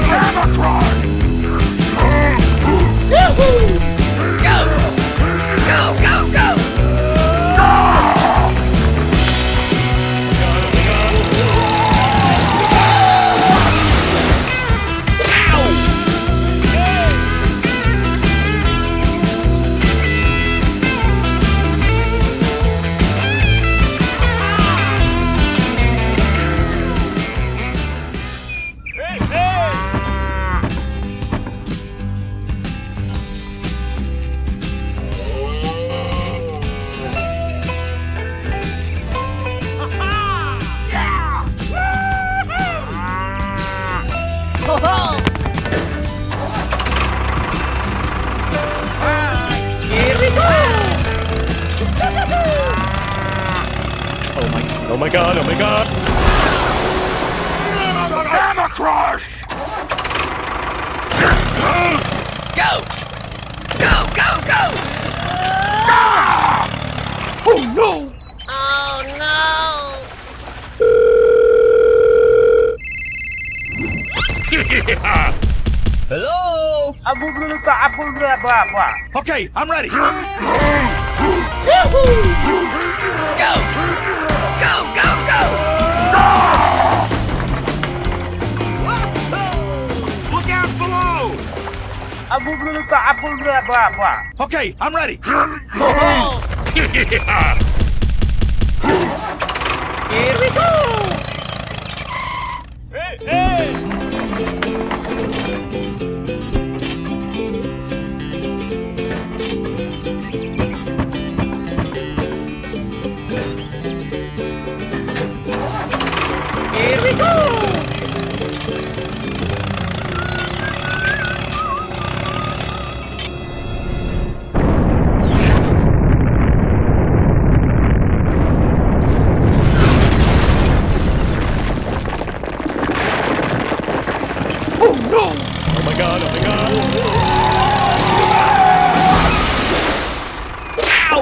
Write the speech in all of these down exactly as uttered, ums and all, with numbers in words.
Go! Go, go, go! Go! Oh my god, oh my god! Damocross! Go! Go, go, go! Ah! Oh no! Oh no! Hello? Okay, I'm ready! Go! Go, go, go! Ah! Look out below! Okay, I'm ready! Oh. Here we go! Hey, hey! Here we go! Oh no! Oh my god, oh my god! Ow!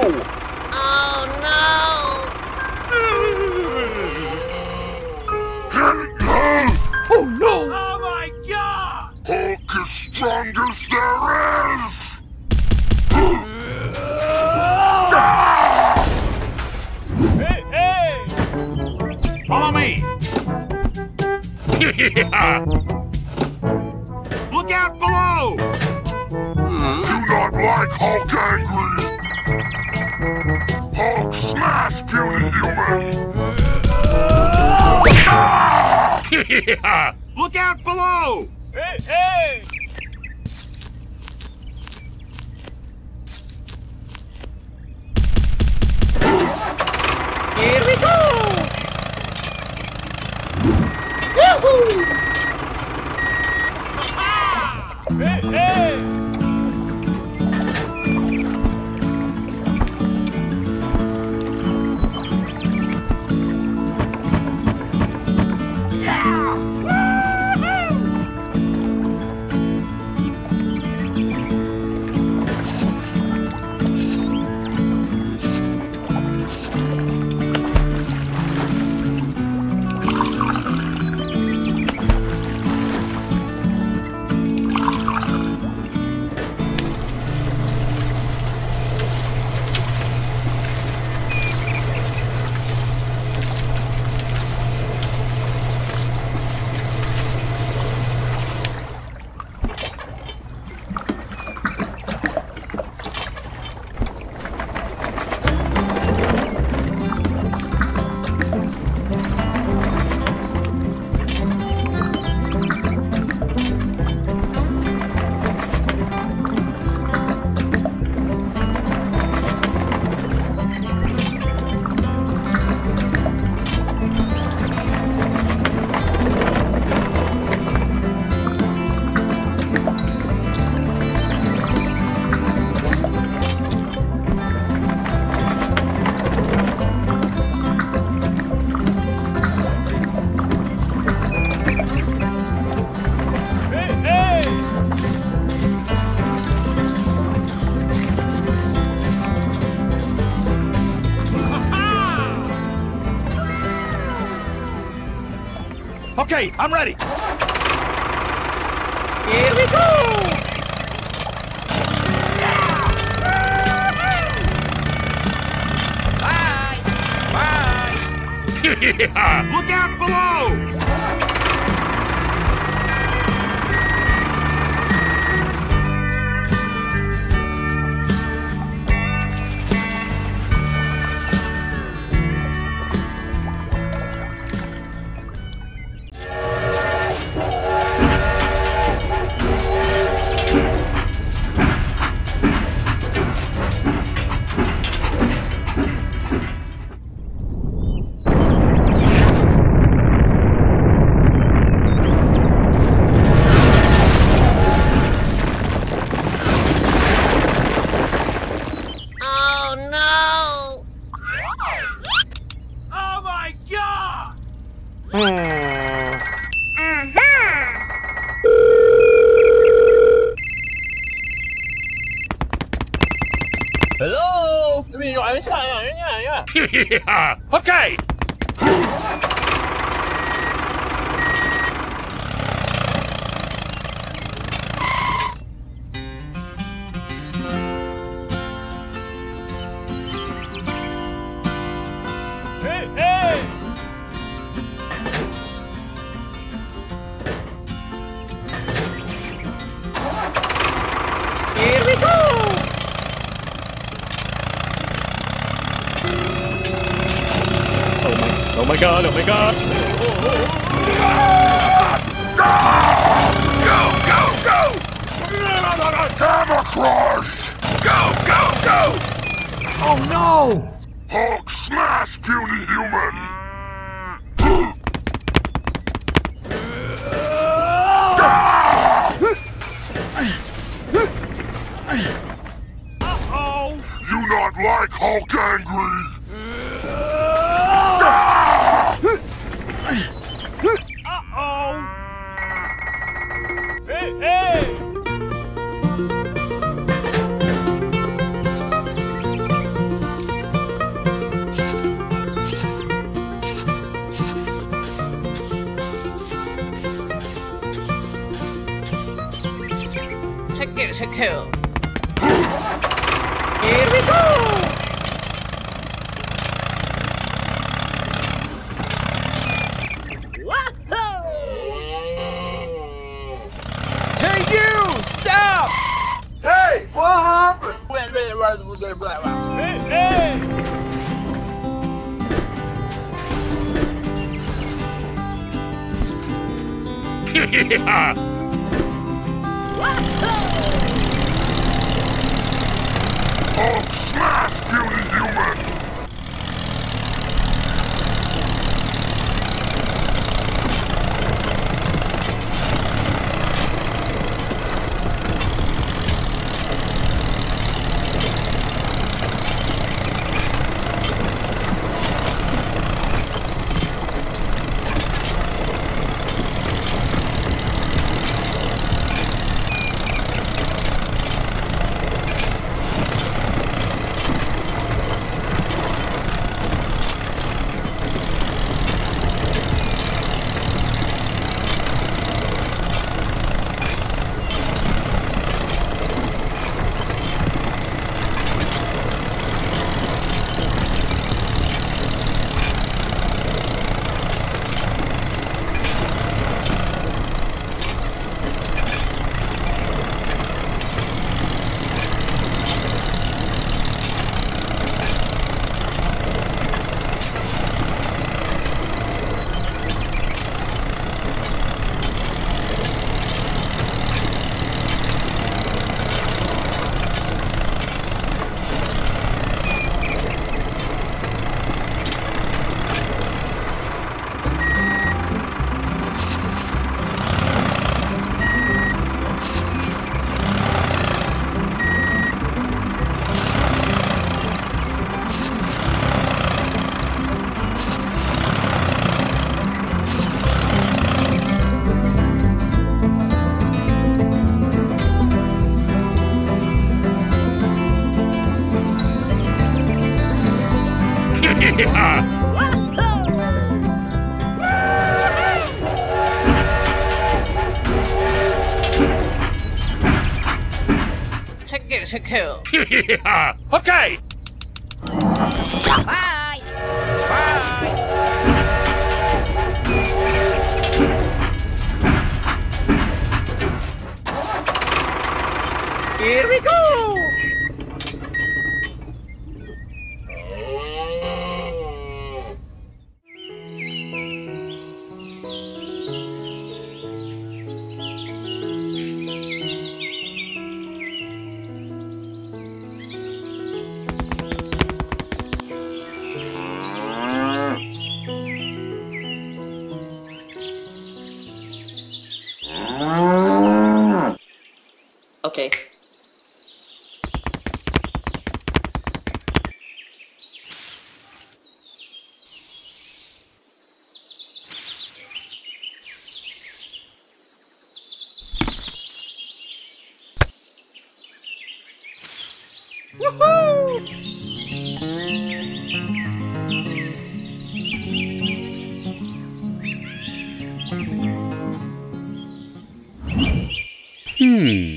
Oh no! Strongest there is! Hey, hey! Follow me! Look out below! Do not like Hulk angry! Hulk smash, puny human! Look out below! Hey, hey! Here we go! Woohoo! Hey, hey! Yeah! Okay, I'm ready. Here we go! Bye! Bye! Look out below! Hello? Yeah, yeah, yeah. Okay. Hey, hey. Here we go. Oh my god, oh my god! Go, go, go! Camouflage! Go, go, go! Oh no! Hulk smash, puny human! Uh-oh! You not like Hulk angry! Get a kill. Here we go. Whoa! Hey you, stop! Hey, what happened? Hey, hey! Yeah. Hulk smash, beauty human! Yeah. It's a kill. Okay. Bye. Bye. Here we go. Okay. Hmm.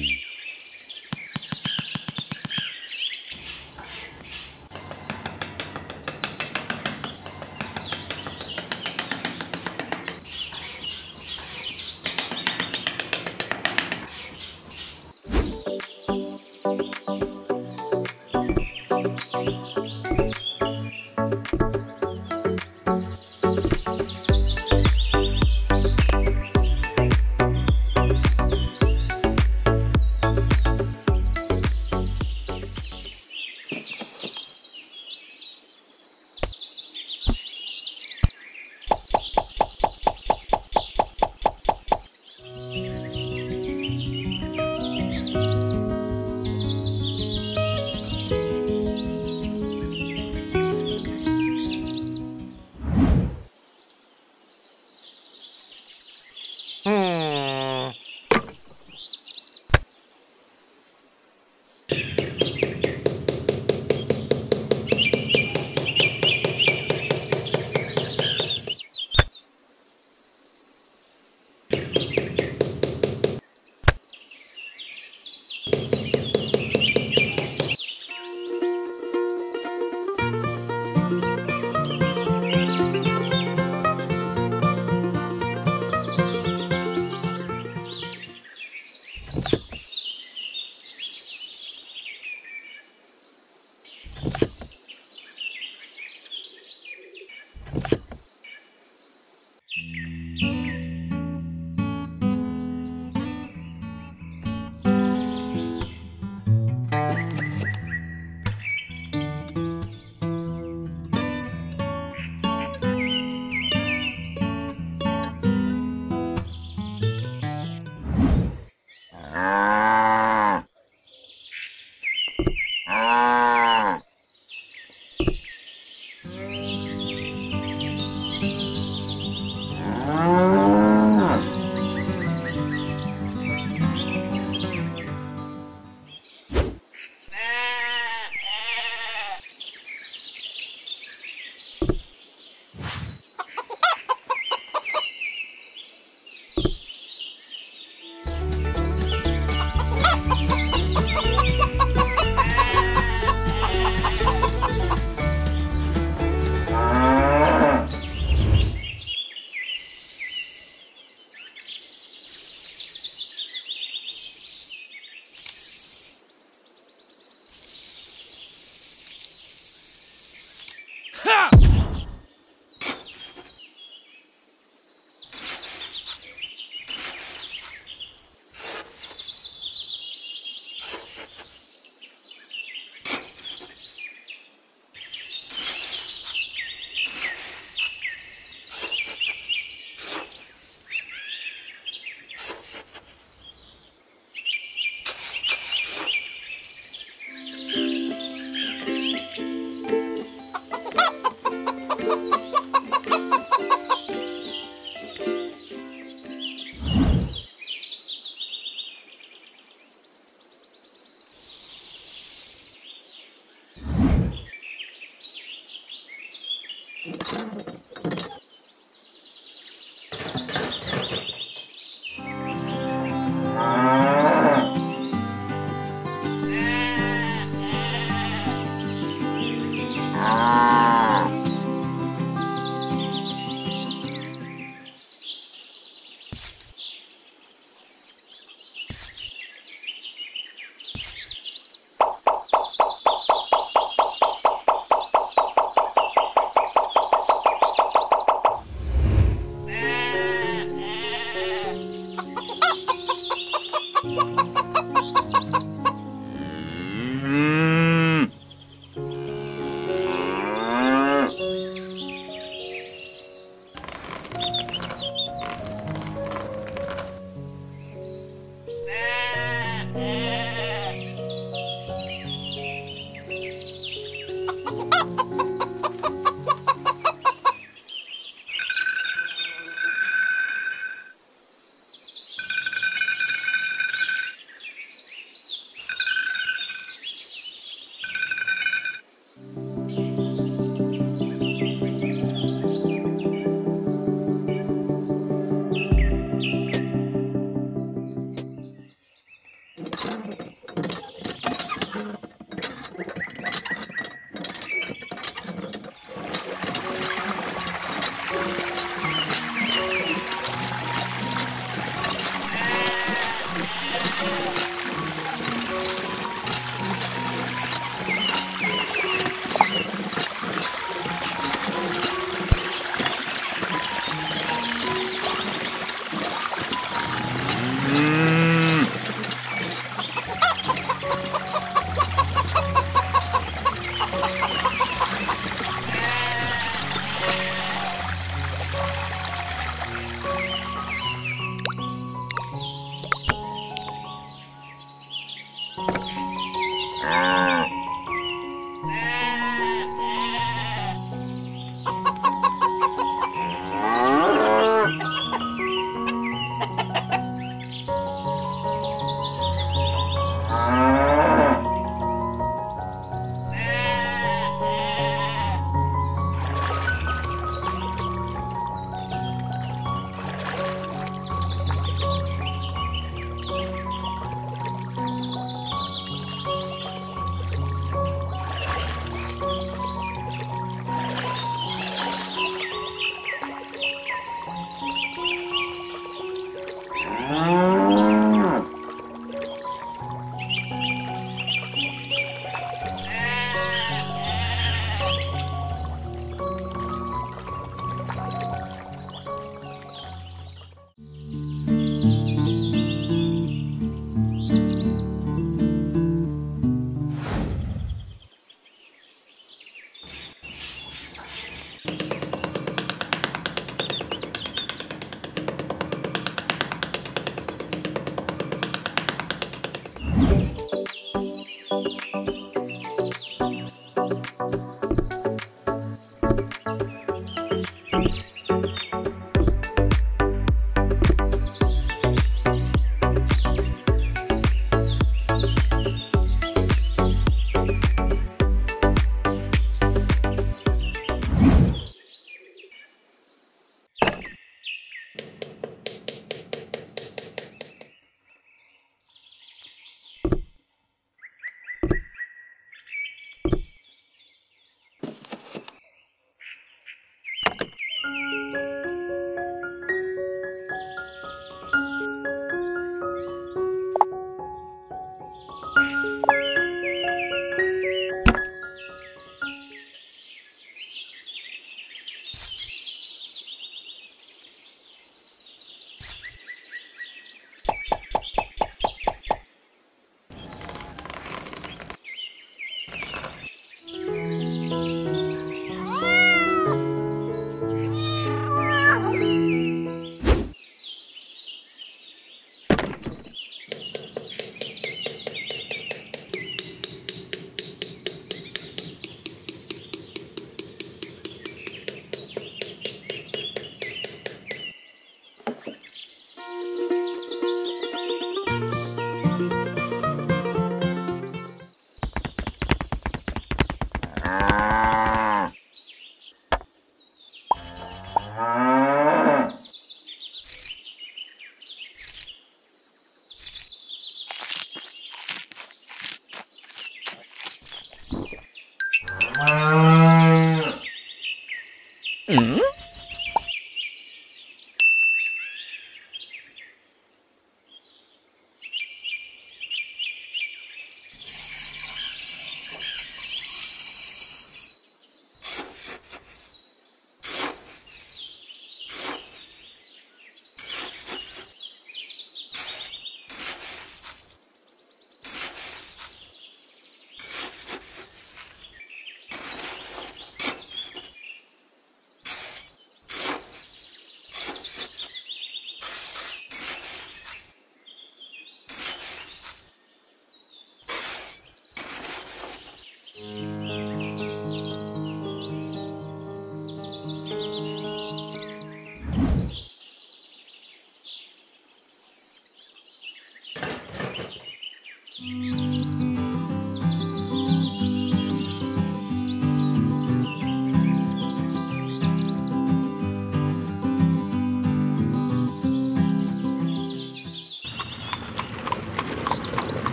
All right.